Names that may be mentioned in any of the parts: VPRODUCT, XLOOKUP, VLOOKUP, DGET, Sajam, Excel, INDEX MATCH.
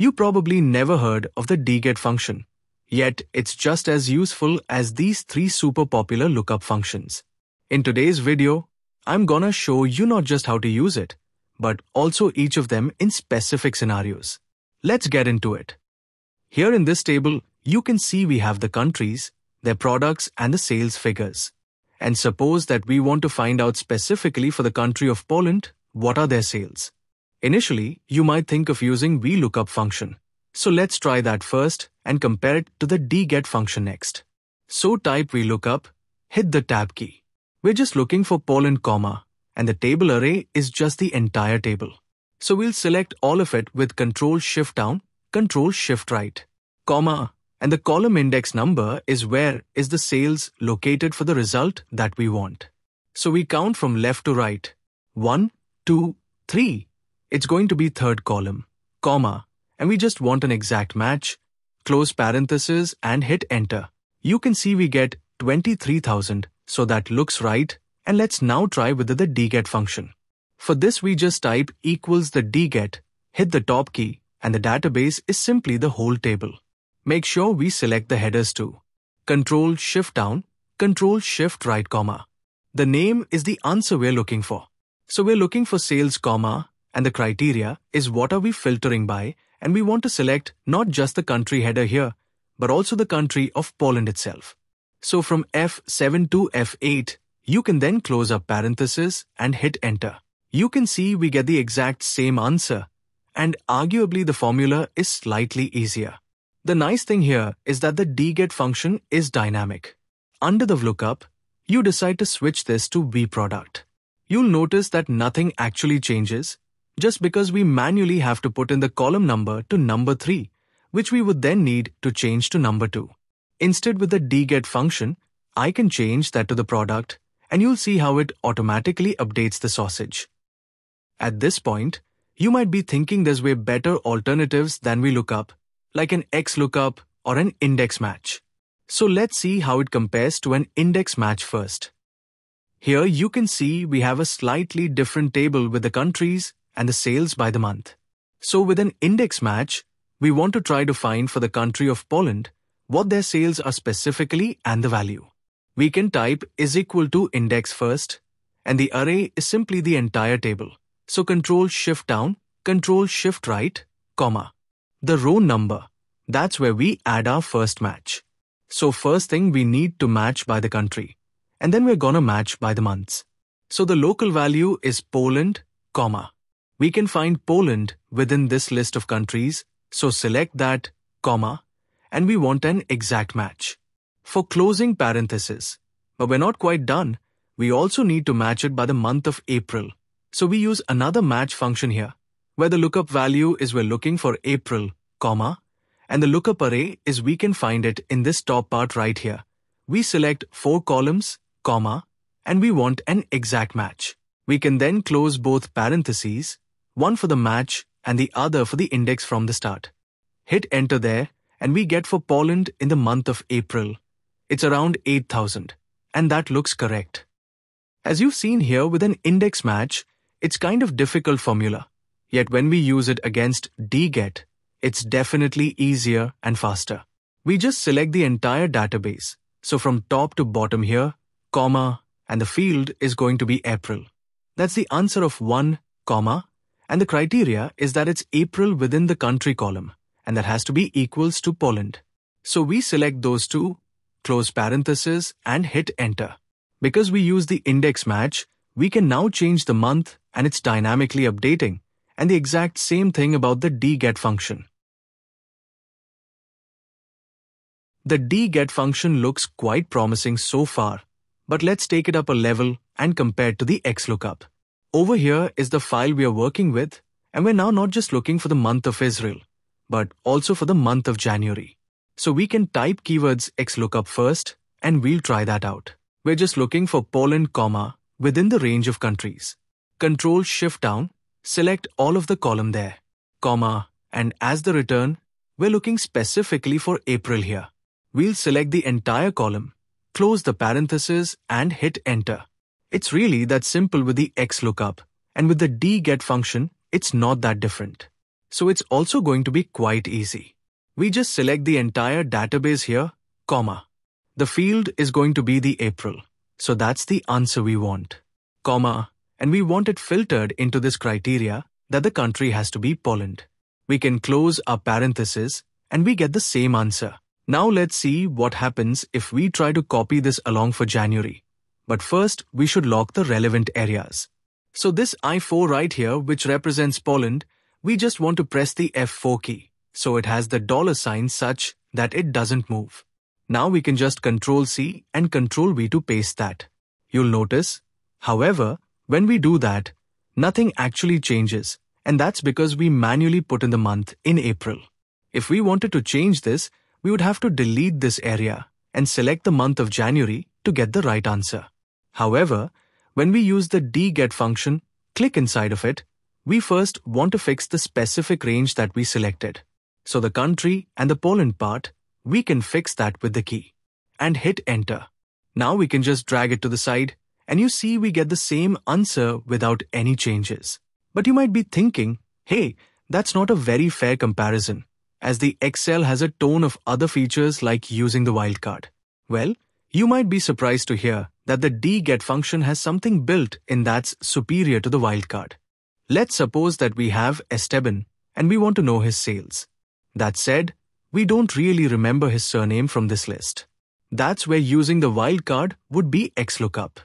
You probably never heard of the DGET function, yet it's just as useful as these three super popular lookup functions. In today's video, I'm gonna show you not just how to use it, but also each of them in specific scenarios. Let's get into it. Here in this table, you can see we have the countries, their products and the sales figures. And suppose that we want to find out specifically for the country of Poland, what are their sales? Initially, you might think of using VLOOKUP function. So let's try that first and compare it to the DGET function next. So type VLOOKUP, hit the tab key. We're just looking for Poland, and the table array is just the entire table. So we'll select all of it with Ctrl-Shift-Down, Ctrl-Shift-Right, and the column index number is where is the sales located for the result that we want. So we count from left to right. 1, 2, 3. It's going to be third column, and we just want an exact match, close parenthesis and hit enter. You can see we get 23,000, so that looks right, and let's now try with the DGET function. For this we just type equals the DGET, hit the top key, and the database is simply the whole table. Make sure we select the headers too. Ctrl-Shift-Down, Ctrl-Shift-Right, The name is the answer we're looking for. So we're looking for sales, and the criteria is what are we filtering by, and we want to select not just the country header here, but also the country of Poland itself. So from F7 to F8, you can then close up parenthesis and hit enter. You can see we get the exact same answer, and arguably the formula is slightly easier. The nice thing here is that the DGET function is dynamic. Under the VLOOKUP, you decide to switch this to VPRODUCT. You'll notice that nothing actually changes, just because we manually have to put in the column number to number 3, which we would then need to change to number 2. Instead, with the DGET function, I can change that to the product, and you'll see how it automatically updates the sausage. At this point, you might be thinking there's way better alternatives than VLOOKUP, like an XLOOKUP or an INDEX MATCH. So let's see how it compares to an INDEX MATCH first. Here you can see we have a slightly different table with the countries and the sales by the month. So with an INDEX MATCH, we want to try to find for the country of Poland what their sales are specifically and the value. We can type is equal to index first, and the array is simply the entire table. So Ctrl-Shift-Down, Ctrl-Shift-Right, the row number, that's where we add our first match. So first thing we need to match by the country, and then we're gonna match by the months. So the local value is Poland, We can find Poland within this list of countries, so select that, and we want an exact match. For closing parenthesis, but we're not quite done, we also need to match it by the month of April. So we use another match function here, where the lookup value is we're looking for April, and the lookup array is we can find it in this top part right here. We select 4 columns, and we want an exact match. We can then close both parentheses, one for the match and the other for the index from the start. Hit enter there, and we get for Poland in the month of April. It's around 8,000, and that looks correct. As you've seen here with an INDEX MATCH, it's kind of difficult formula. Yet when we use it against DGET, it's definitely easier and faster. We just select the entire database. So from top to bottom here, and the field is going to be April. That's the answer of 1, and the criteria is that it's April within the country column, and that has to be equals to Poland. So we select those two, close parenthesis and hit enter. Because we use the INDEX MATCH, we can now change the month and it's dynamically updating. And the exact same thing about the DGET function. The DGET function looks quite promising so far, but let's take it up a level and compare it to the XLOOKUP. Over here is the file we are working with, and we're now not just looking for the month of Israel, but also for the month of January. So we can type keywords XLOOKUP first, and we'll try that out. We're just looking for Poland, within the range of countries. Ctrl-Shift-Down, select all of the column there, and as the return, we're looking specifically for April here. We'll select the entire column, close the parenthesis and hit enter. It's really that simple with the XLOOKUP, and with the DGET function, it's not that different. so it's also going to be quite easy. We just select the entire database here, comma. The field is going to be the April, so that's the answer we want, comma, and we want it filtered into this criteria that the country has to be Poland. We can close our parenthesis and we get the same answer. Now let's see what happens if we try to copy this along for January. But first, we should lock the relevant areas. So this I4 right here, which represents Poland, we just want to press the F4 key, so it has the dollar sign such that it doesn't move. Now we can just Ctrl-C and Ctrl-V to paste that. You'll notice, however, when we do that, nothing actually changes, and that's because we manually put in the month in April. If we wanted to change this, we would have to delete this area and select the month of January to get the right answer. However, when we use the DGET function, click inside of it, we first want to fix the specific range that we selected. So the country and the Poland part, we can fix that with the key. And hit enter. Now we can just drag it to the side, and you see we get the same answer without any changes. But you might be thinking, hey, that's not a very fair comparison, as the Excel has a ton of other features like using the wildcard. Well, you might be surprised to hear that the DGET function has something built in that's superior to the wildcard. Let's suppose that we have Esteban and we want to know his sales. That said, we don't really remember his surname from this list. That's where using the wildcard would be XLOOKUP.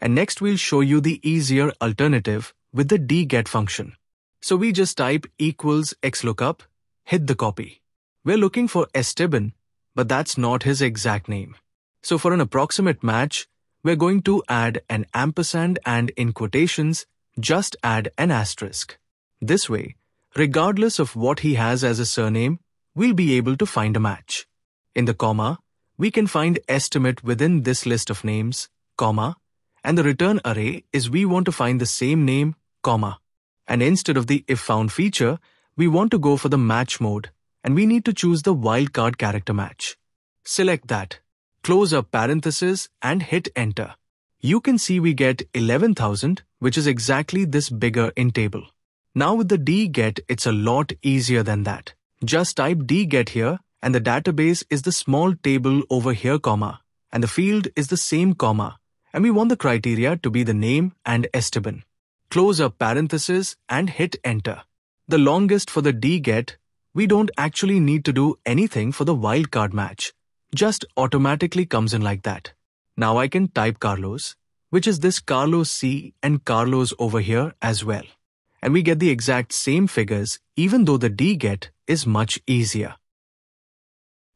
And next we'll show you the easier alternative with the DGET function. So we just type equals XLOOKUP, hit the copy. We're looking for Esteban, but that's not his exact name. So for an approximate match, we're going to add an ampersand and in quotations, just add an asterisk. This way, regardless of what he has as a surname, we'll be able to find a match. In the comma, we can find estimate within this list of names, comma, and the return array is we want to find the same name, comma. And instead of the if found feature, we want to go for the match mode, and we need to choose the wildcard character match. Select that. Close our parenthesis and hit enter. You can see we get 11,000, which is exactly this bigger in table. Now with the DGET, it's a lot easier than that. Just type DGET here, and the database is the small table over here, comma, and the field is the same comma, and we want the criteria to be the name and Esteban. Close our parenthesis and hit enter. The longest for the DGET, we don't actually need to do anything for the wildcard match. Just automatically comes in like that. Now I can type Carlos, which is this Carlos C and Carlos over here as well. And we get the exact same figures, even though the DGET is much easier.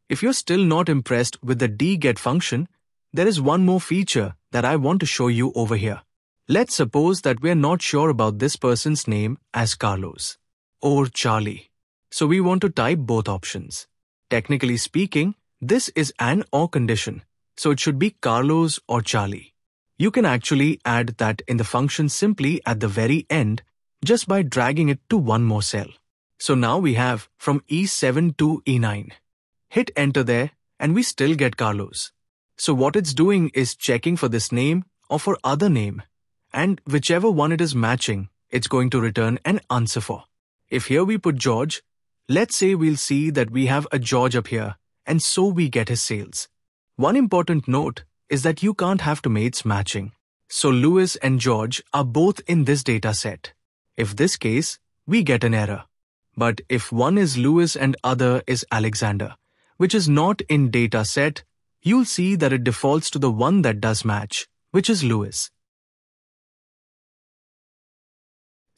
If you're still not impressed with the DGET function, there is one more feature that I want to show you over here. Let's suppose that we're not sure about this person's name as Carlos or Charlie. So we want to type both options. Technically speaking, this is an or condition, so it should be Carlos or Charlie. You can actually add that in the function simply at the very end just by dragging it to one more cell. So now we have from E7 to E9. Hit enter there and we still get Carlos. So what it's doing is checking for this name or for other name, and whichever one it is matching, it's going to return an answer for. If here we put George, let's say we'll see that we have a George up here, and so we get his sales. One important note is that you can't have two mates matching. So Lewis and George are both in this data set. If this case, we get an error. But if one is Lewis and other is Alexander, which is not in data set, you'll see that it defaults to the one that does match, which is Lewis.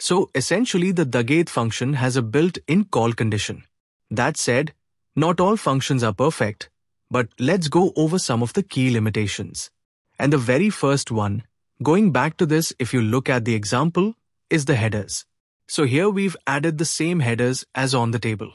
So essentially the DGET function has a built-in call condition. That said, not all functions are perfect, but let's go over some of the key limitations. And the very first one, going back to this if you look at the example, is the headers. So here we've added the same headers as on the table.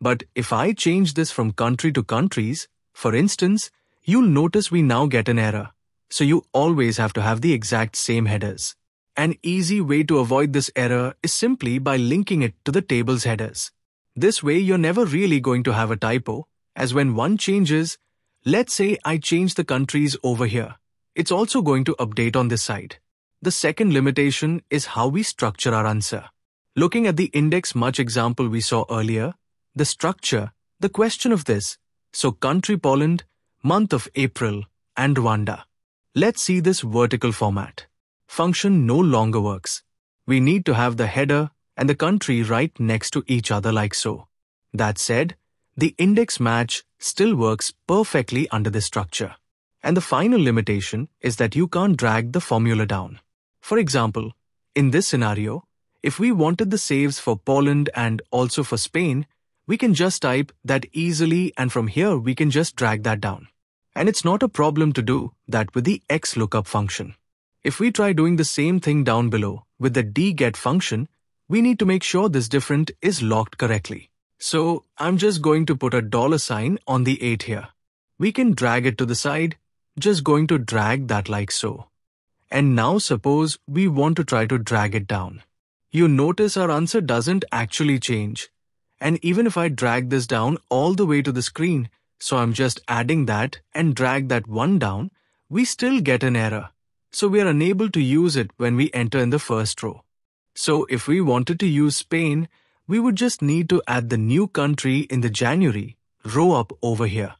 But if I change this from country to countries, for instance, you'll notice we now get an error. So you always have to have the exact same headers. An easy way to avoid this error is simply by linking it to the table's headers. This way, you're never really going to have a typo, as when one changes, let's say I change the countries over here, it's also going to update on this side. The second limitation is how we structure our answer. Looking at the index match example we saw earlier, the structure, the question of this, so country Poland, month of April, and Rwanda. Let's see this vertical format. Function no longer works. We need to have the header and the country right next to each other like so. That said, the index match still works perfectly under this structure. And the final limitation is that you can't drag the formula down. For example, in this scenario, if we wanted the saves for Poland and also for Spain, we can just type that easily and from here we can just drag that down. And it's not a problem to do that with the XLOOKUP function. If we try doing the same thing down below with the DGET function, we need to make sure this different is locked correctly. So I'm just going to put a $ on the 8 here. We can drag it to the side, just going to drag that like so. And now suppose we want to try to drag it down. You notice our answer doesn't actually change. And even if I drag this down all the way to the screen, so I'm just adding that and drag that one down, we still get an error. So we are unable to use it when we enter in the first row. So if we wanted to use Spain, we would just need to add the new country in the January row up over here.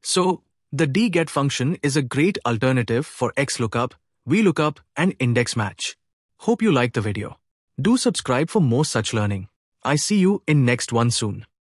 So the DGET function is a great alternative for XLOOKUP, VLOOKUP and index match. Hope you liked the video. Do subscribe for more such learning. I see you in next one soon.